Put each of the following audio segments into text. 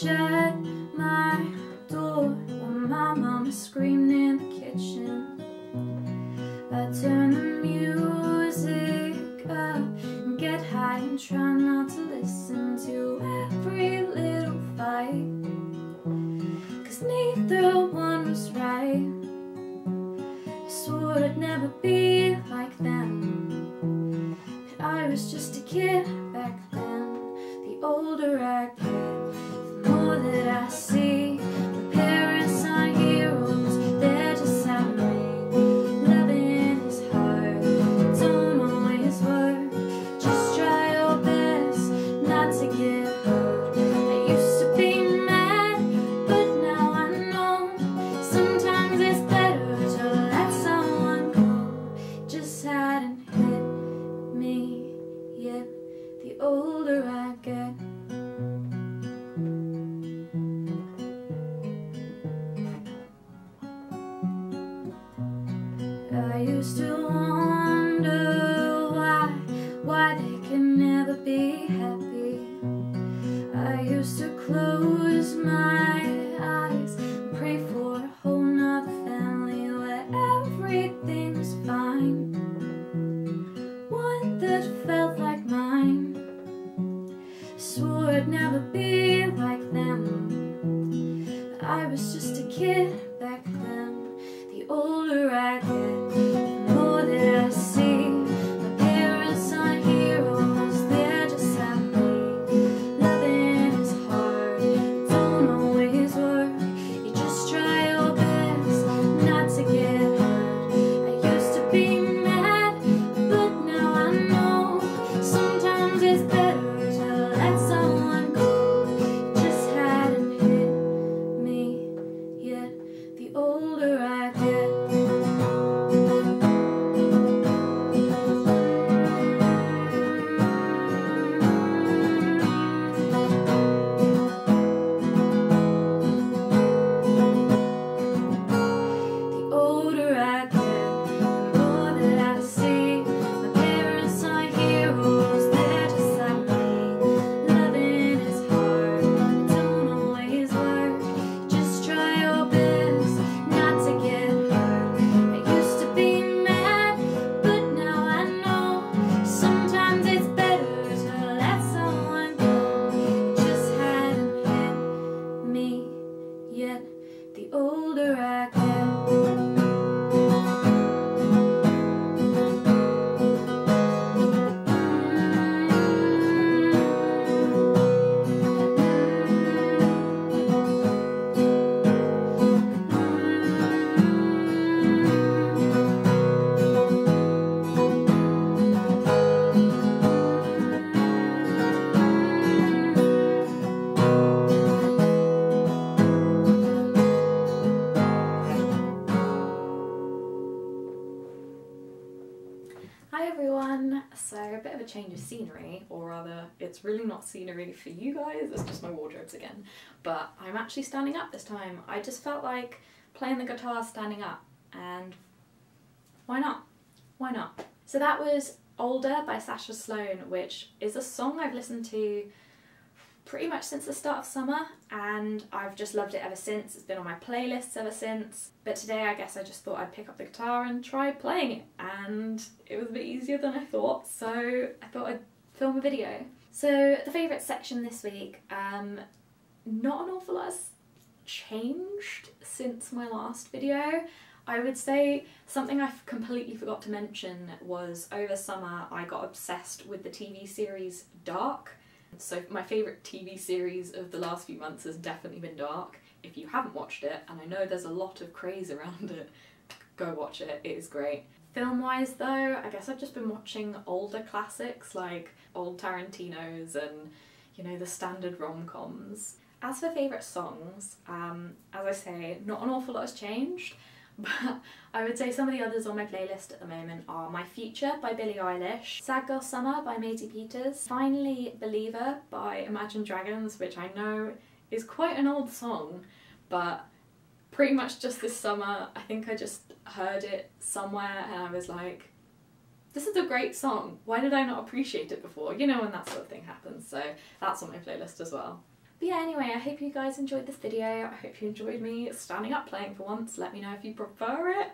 shut my door when my mama screamed in the kitchen. I turn the music up and get high and try not to listen to every little fight, 'cause neither one was right. I swore I'd never be like them, but I was just a kid back then. The older I get, the more that I see. The older I get, I used to wonder why they can never be happy. I used to close my eyes and pray for a whole nother family where everything was fine, one that felt like mine. Swore I'd never be like them, but I was just a kid back then. The older I get, the more that I see. My parents aren't heroes, they're just like me. Loving is hard, it don't always work. You just try your best not to get hurt. I used to be mad, but now I know sometimes it's better. The older I get. Hi everyone, so a bit of a change of scenery, or rather it's really not scenery for you guys, it's just my wardrobes again, but I'm actually standing up this time. I just felt like playing the guitar standing up, and why not? Why not? So that was Older by Sasha Sloan, which is a song I've listened to pretty much since the start of summer, and I've just loved it ever since. It's been on my playlists ever since, but today I guess I just thought I'd pick up the guitar and try playing it, and it was a bit easier than I thought, so I thought I'd film a video. So the favourite section this week, not an awful lot has changed since my last video. I would say something I completely forgot to mention was over summer I got obsessed with the TV series Dark. So my favourite TV series of the last few months has definitely been Dark. If you haven't watched it, and I know there's a lot of craze around it, go watch it, it is great. Film-wise though, I guess I've just been watching older classics like old Tarantinos and, you know, the standard rom-coms. As for favourite songs, as I say, not an awful lot has changed, but I would say some of the others on my playlist at the moment are My Future by Billie Eilish, Sad Girl Summer by Maisie Peters, finally Believer by Imagine Dragons, which I know is quite an old song, but pretty much just this summer I think I just heard it somewhere and I was like, this is a great song, why did I not appreciate it before? You know, when that sort of thing happens, so that's on my playlist as well. But yeah, anyway, I hope you guys enjoyed this video. I hope you enjoyed me standing up playing for once. Let me know if you prefer it.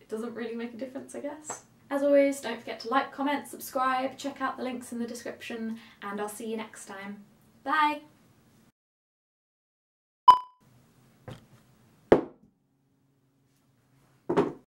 It doesn't really make a difference, I guess. As always, don't forget to like, comment, subscribe, check out the links in the description, and I'll see you next time. Bye!